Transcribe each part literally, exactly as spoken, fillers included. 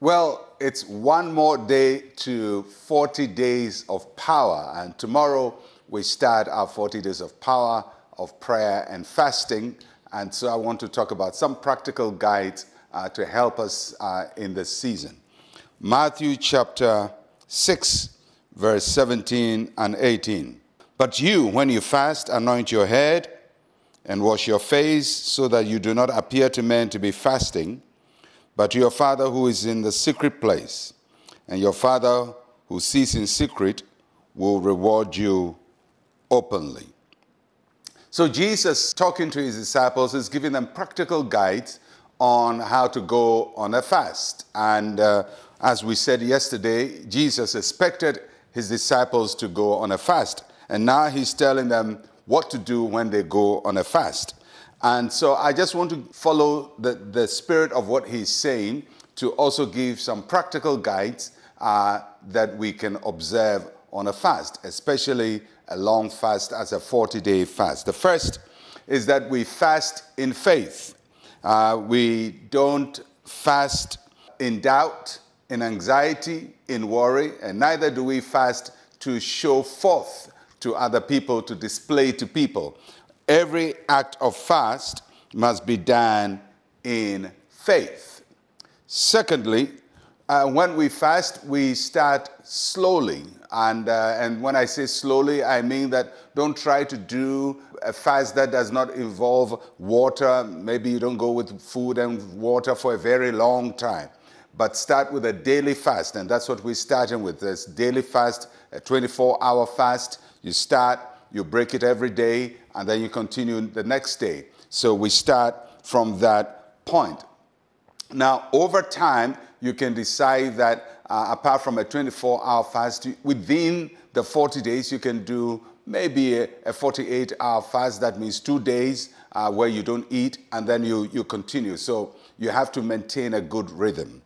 Well, it's one more day to forty days of power, and tomorrow we start our forty days of power, of prayer and fasting, and so I want to talk about some practical guides uh, to help us uh, in this season. Matthew chapter six, verse seventeen and eighteen. But you, when you fast, anoint your head and wash your face, so that you do not appear to men to be fasting, but to your Father who is in the secret place, and your Father who sees in secret will reward you openly. So Jesus, talking to his disciples, is giving them practical guides on how to go on a fast. And uh, as we said yesterday, Jesus expected his disciples to go on a fast. And now he's telling them what to do when they go on a fast. And so I just want to follow the, the spirit of what he's saying to also give some practical guides uh, that we can observe on a fast, especially a long fast as a forty-day fast. The first is that we fast in faith. Uh, we don't fast in doubt, in anxiety, in worry, and neither do we fast to show forth to other people, to display to people. Every act of fast must be done in faith. Secondly, uh, when we fast, we start slowly. And, uh, and when I say slowly, I mean that don't try to do a fast that does not involve water. Maybe you don't go with food and water for a very long time. But start with a daily fast, and that's what we're starting with, this daily fast, a twenty-four hour fast. You start, you break it every day, and then you continue the next day. So we start from that point. Now, over time, you can decide that uh, apart from a twenty-four hour fast, within the forty days, you can do maybe a forty-eight hour fast. That means two days uh, where you don't eat, and then you, you continue. So you have to maintain a good rhythm.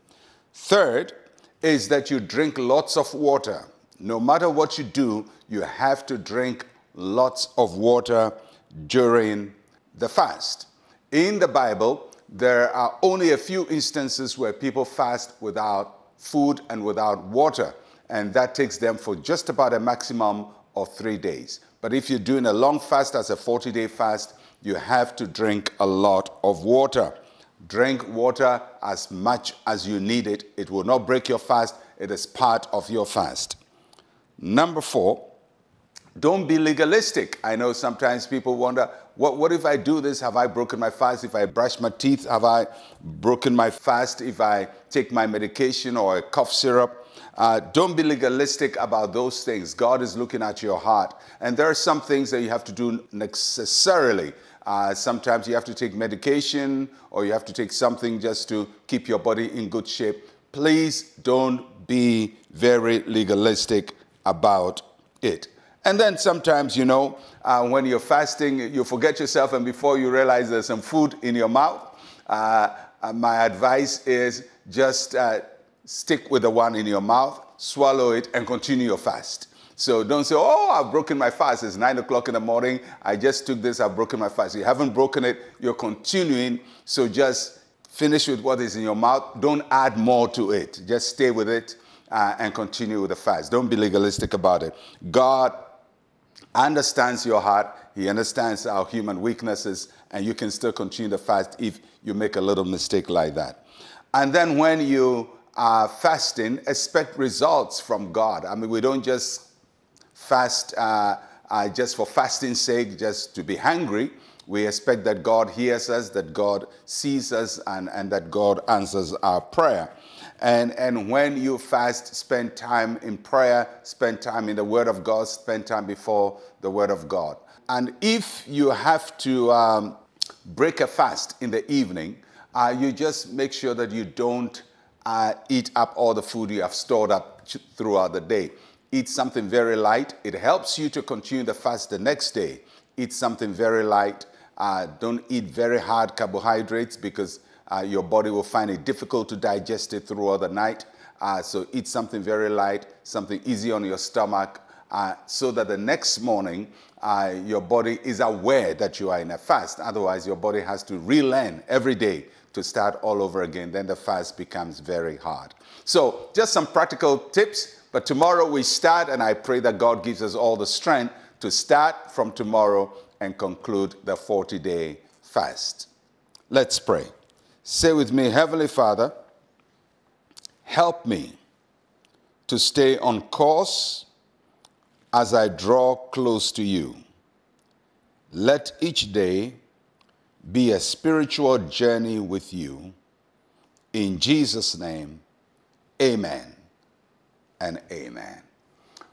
Third is that you drink lots of water. No matter what you do, you have to drink lots of water during the fast. In the Bible, there are only a few instances where people fast without food and without water, and that takes them for just about a maximum of three days. But if you're doing a long fast as a forty-day fast, you have to drink a lot of water. Drink water as much as you need it. It will not break your fast. It is part of your fast. Number four, don't be legalistic. I know sometimes people wonder, what, what if I do this? Have I broken my fast? If I brush my teeth, have I broken my fast? If I take my medication or a cough syrup? Uh, don't be legalistic about those things. God is looking at your heart. And there are some things that you have to do necessarily. Uh, sometimes you have to take medication or you have to take something just to keep your body in good shape. Please don't be very legalistic about it. And then sometimes, you know, uh, when you're fasting, you forget yourself, and before you realize there's some food in your mouth. Uh, my advice is just uh, stick with the one in your mouth, swallow it, and continue your fast. So don't say, oh, I've broken my fast. It's nine o'clock in the morning. I just took this. I've broken my fast. You haven't broken it. You're continuing. So just finish with what is in your mouth. Don't add more to it. Just stay with it uh, and continue with the fast. Don't be legalistic about it. God understands your heart. He understands our human weaknesses, and you can still continue the fast if you make a little mistake like that. And then when you are fasting, expect results from God. I mean, we don't just fast uh, uh, just for fasting's sake, just to be hungry. We expect that God hears us, that God sees us, and, and that God answers our prayer. And, and when you fast, spend time in prayer, spend time in the Word of God, spend time before the Word of God. And if you have to um, break a fast in the evening, uh, you just make sure that you don't uh, eat up all the food you have stored up throughout the day. Eat something very light. It helps you to continue the fast the next day. Eat something very light. Uh, don't eat very hard carbohydrates because uh, your body will find it difficult to digest it throughout the night. Uh, so eat something very light, something easy on your stomach, uh, so that the next morning uh, your body is aware that you are in a fast. Otherwise, your body has to relearn every day to start all over again. Then the fast becomes very hard. So just some practical tips. But tomorrow we start, and I pray that God gives us all the strength to start from tomorrow and conclude the forty-day fast. Let's pray. Say with me, Heavenly Father, help me to stay on course as I draw close to you. Let each day be a spiritual journey with you. In Jesus' name, amen. And amen.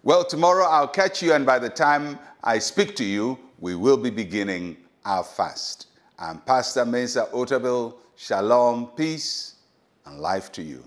Well, tomorrow I'll catch you, and by the time I speak to you, we will be beginning our fast. I'm Pastor Mensa Otabil. Shalom, peace, and life to you.